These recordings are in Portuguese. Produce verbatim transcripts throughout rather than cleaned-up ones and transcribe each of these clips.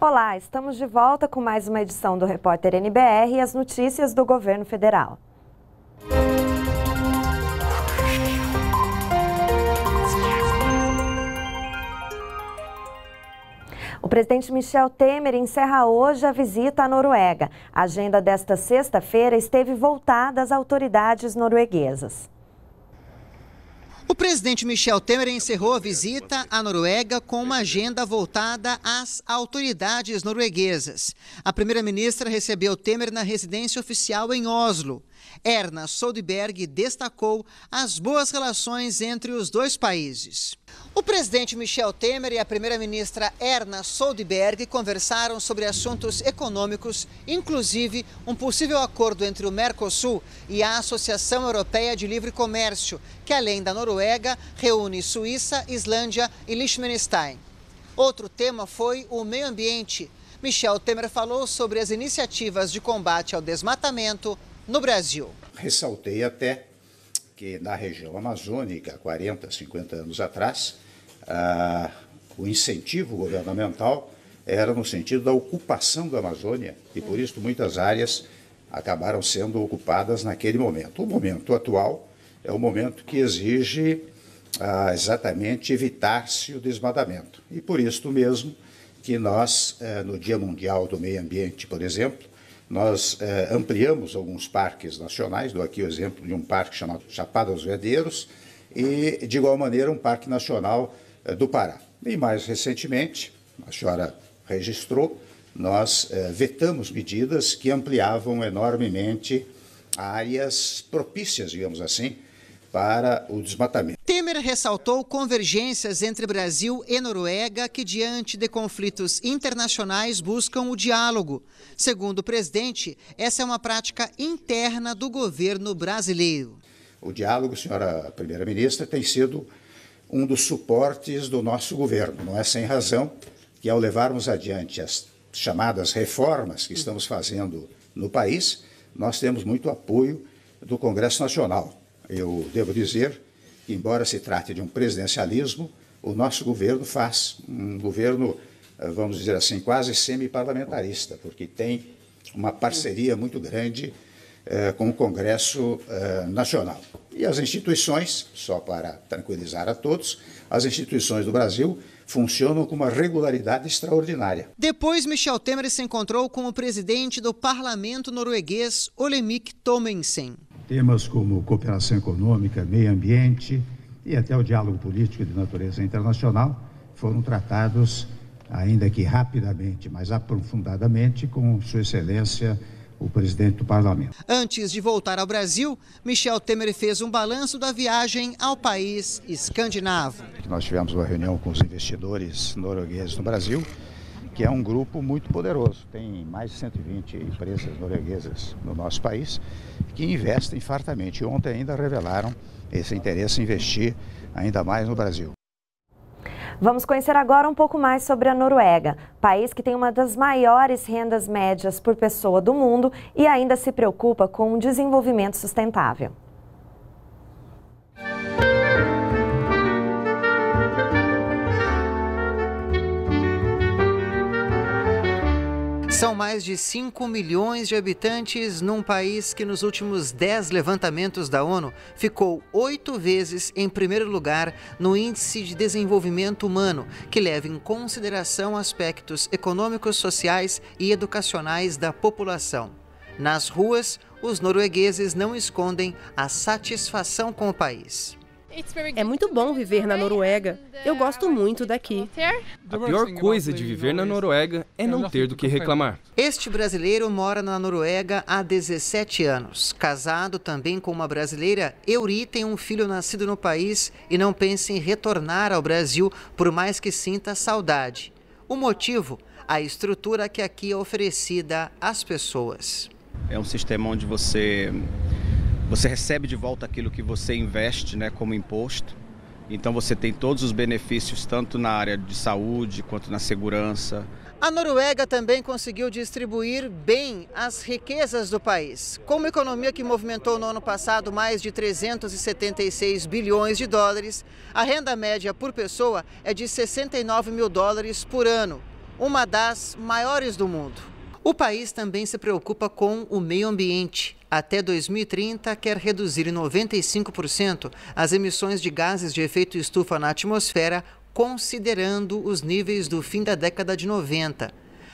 Olá, estamos de volta com mais uma edição do Repórter N B R e as notícias do governo federal. O presidente Michel Temer encerra hoje a visita à Noruega. A agenda desta sexta-feira esteve voltada às autoridades norueguesas. O presidente Michel Temer encerrou a visita à Noruega com uma agenda voltada às autoridades norueguesas. A primeira-ministra recebeu Temer na residência oficial em Oslo. Erna Solberg destacou as boas relações entre os dois países. O presidente Michel Temer e a primeira-ministra Erna Solberg conversaram sobre assuntos econômicos, inclusive um possível acordo entre o Mercosul e a Associação Europeia de Livre Comércio, que além da Noruega, reúne Suíça, Islândia e Liechtenstein. Outro tema foi o meio ambiente. Michel Temer falou sobre as iniciativas de combate ao desmatamento no Brasil. Ressaltei até que na região amazônica, quarenta, cinquenta anos atrás, ah, o incentivo governamental era no sentido da ocupação da Amazônia e por isso muitas áreas acabaram sendo ocupadas naquele momento. O momento atual é um momento que exige ah, exatamente evitar-se o desmatamento. E por isso mesmo que nós, ah, no Dia Mundial do Meio Ambiente, por exemplo, nós eh, ampliamos alguns parques nacionais, dou aqui o exemplo de um parque chamado Chapada dos Veadeiros e, de igual maneira, um parque nacional eh, do Pará. E mais recentemente, a senhora registrou, nós eh, vetamos medidas que ampliavam enormemente áreas propícias, digamos assim, para o desmatamento. Temer ressaltou convergências entre Brasil e Noruega que, diante de conflitos internacionais, buscam o diálogo. Segundo o presidente, essa é uma prática interna do governo brasileiro. O diálogo, senhora primeira-ministra, tem sido um dos suportes do nosso governo. Não é sem razão que, ao levarmos adiante as chamadas reformas que estamos fazendo no país, nós temos muito apoio do Congresso Nacional. Eu devo dizer, embora se trate de um presidencialismo, o nosso governo faz um governo, vamos dizer assim, quase semi-parlamentarista, porque tem uma parceria muito grande eh, com o Congresso eh, Nacional. E as instituições, só para tranquilizar a todos, as instituições do Brasil funcionam com uma regularidade extraordinária. Depois, Michel Temer se encontrou com o presidente do parlamento norueguês, Ole Mik Tommensen. Temas como cooperação econômica, meio ambiente e até o diálogo político de natureza internacional foram tratados, ainda que rapidamente, mas aprofundadamente, com Sua Excelência, o presidente do parlamento. Antes de voltar ao Brasil, Michel Temer fez um balanço da viagem ao país escandinavo. Nós tivemos uma reunião com os investidores noruegueses no Brasil, que é um grupo muito poderoso, tem mais de cento e vinte empresas norueguesas no nosso país que investem fartamente. Ontem ainda revelaram esse interesse em investir ainda mais no Brasil. Vamos conhecer agora um pouco mais sobre a Noruega, país que tem uma das maiores rendas médias por pessoa do mundo e ainda se preocupa com o desenvolvimento sustentável. São mais de cinco milhões de habitantes num país que nos últimos dez levantamentos da ONU ficou oito vezes em primeiro lugar no Índice de Desenvolvimento Humano, que leva em consideração aspectos econômicos, sociais e educacionais da população. Nas ruas, os noruegueses não escondem a satisfação com o país. É muito bom viver na Noruega. Eu gosto muito daqui. A pior coisa de viver na Noruega é não ter do que reclamar. Este brasileiro mora na Noruega há dezessete anos. Casado também com uma brasileira, Yuri tem um filho nascido no país e não pensa em retornar ao Brasil, por mais que sinta saudade. O motivo? A estrutura que aqui é oferecida às pessoas. É um sistema onde você... Você recebe de volta aquilo que você investe, né, como imposto. Então você tem todos os benefícios, tanto na área de saúde, quanto na segurança. A Noruega também conseguiu distribuir bem as riquezas do país. Como economia que movimentou no ano passado mais de trezentos e setenta e seis bilhões de dólares, a renda média por pessoa é de sessenta e nove mil dólares por ano, uma das maiores do mundo. O país também se preocupa com o meio ambiente. Até dois mil e trinta, quer reduzir em noventa e cinco por cento as emissões de gases de efeito estufa na atmosfera, considerando os níveis do fim da década de noventa.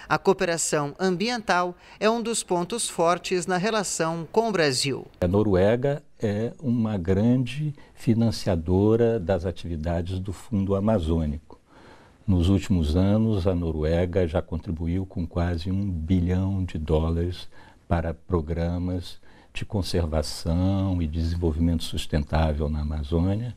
A cooperação ambiental é um dos pontos fortes na relação com o Brasil. A Noruega é uma grande financiadora das atividades do Fundo Amazônico. Nos últimos anos, a Noruega já contribuiu com quase um bilhão de dólares para programas de conservação e desenvolvimento sustentável na Amazônia,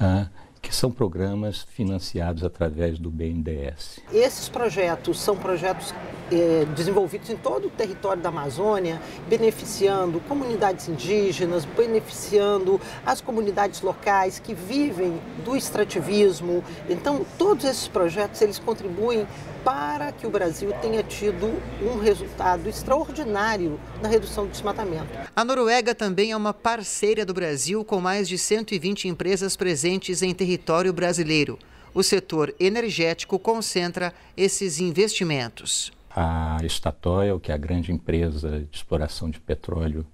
ah, que são programas financiados através do B N D E S. Esses projetos são projetos eh, desenvolvidos em todo o território da Amazônia, beneficiando comunidades indígenas, beneficiando as comunidades locais que vivem do extrativismo. Então, todos esses projetos eles contribuem para que o Brasil tenha tido um resultado extraordinário na redução do desmatamento. A Noruega também é uma parceira do Brasil, com mais de cento e vinte empresas presentes em território território brasileiro. O setor energético concentra esses investimentos. A Statoil, que é a grande empresa de exploração de petróleo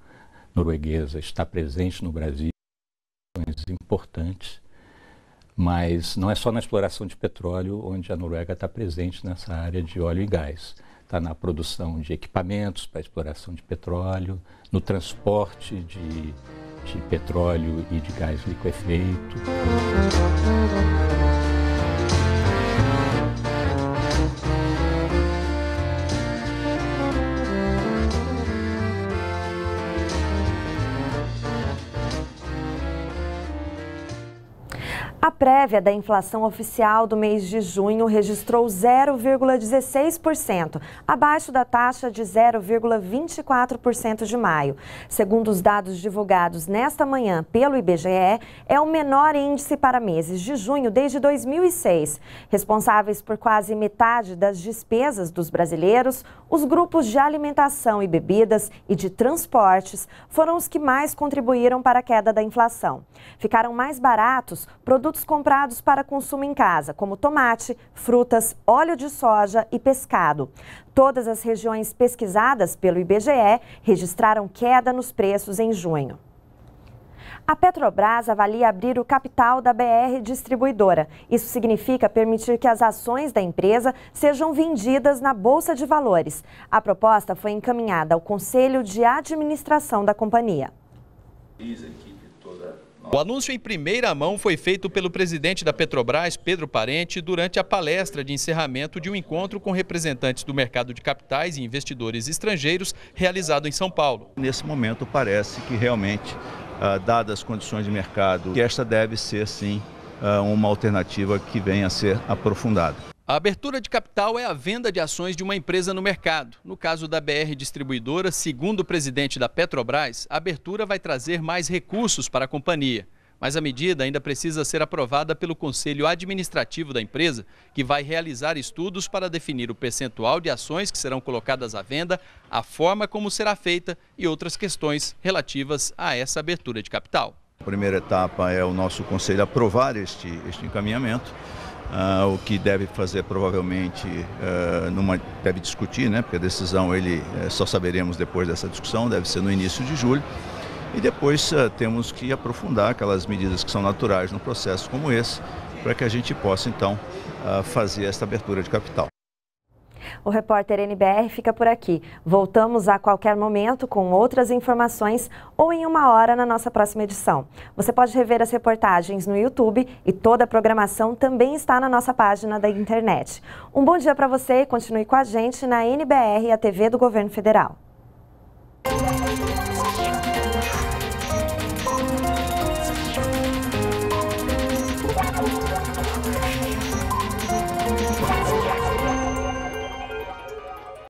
norueguesa, está presente no Brasil, importantes, mas não é só na exploração de petróleo onde a Noruega está presente nessa área de óleo e gás. Está na produção de equipamentos para exploração de petróleo, no transporte de de petróleo e de gás liquefeito. A prévia da inflação oficial do mês de junho registrou zero vírgula dezesseis por cento, abaixo da taxa de zero vírgula vinte e quatro por cento de maio. Segundo os dados divulgados nesta manhã pelo I B G E, é o menor índice para meses de junho desde dois mil e seis. Responsáveis por quase metade das despesas dos brasileiros, os grupos de alimentação e bebidas e de transportes foram os que mais contribuíram para a queda da inflação. Ficaram mais baratos produtos Produtos comprados para consumo em casa, como tomate, frutas, óleo de soja e pescado. Todas as regiões pesquisadas pelo I B G E registraram queda nos preços em junho. A Petrobras avalia abrir o capital da B R Distribuidora. Isso significa permitir que as ações da empresa sejam vendidas na Bolsa de Valores. A proposta foi encaminhada ao Conselho de Administração da companhia. O anúncio em primeira mão foi feito pelo presidente da Petrobras, Pedro Parente, durante a palestra de encerramento de um encontro com representantes do mercado de capitais e investidores estrangeiros realizado em São Paulo. Nesse momento parece que realmente, dadas as condições de mercado, que esta deve ser sim uma alternativa que venha a ser aprofundada. A abertura de capital é a venda de ações de uma empresa no mercado. No caso da B R Distribuidora, segundo o presidente da Petrobras, a abertura vai trazer mais recursos para a companhia. Mas a medida ainda precisa ser aprovada pelo Conselho Administrativo da empresa, que vai realizar estudos para definir o percentual de ações que serão colocadas à venda, a forma como será feita e outras questões relativas a essa abertura de capital. A primeira etapa é o nosso Conselho aprovar este, este encaminhamento. Uh, o que deve fazer provavelmente, uh, numa, deve discutir, né, porque a decisão ele, uh, só saberemos depois dessa discussão, deve ser no início de julho. E depois uh, temos que aprofundar aquelas medidas que são naturais num processo como esse, para que a gente possa então uh, fazer esta abertura de capital. O repórter N B R fica por aqui. Voltamos a qualquer momento com outras informações ou em uma hora na nossa próxima edição. Você pode rever as reportagens no YouTube e toda a programação também está na nossa página da internet. Um bom dia para você e continue com a gente na N B R, a T V do Governo Federal.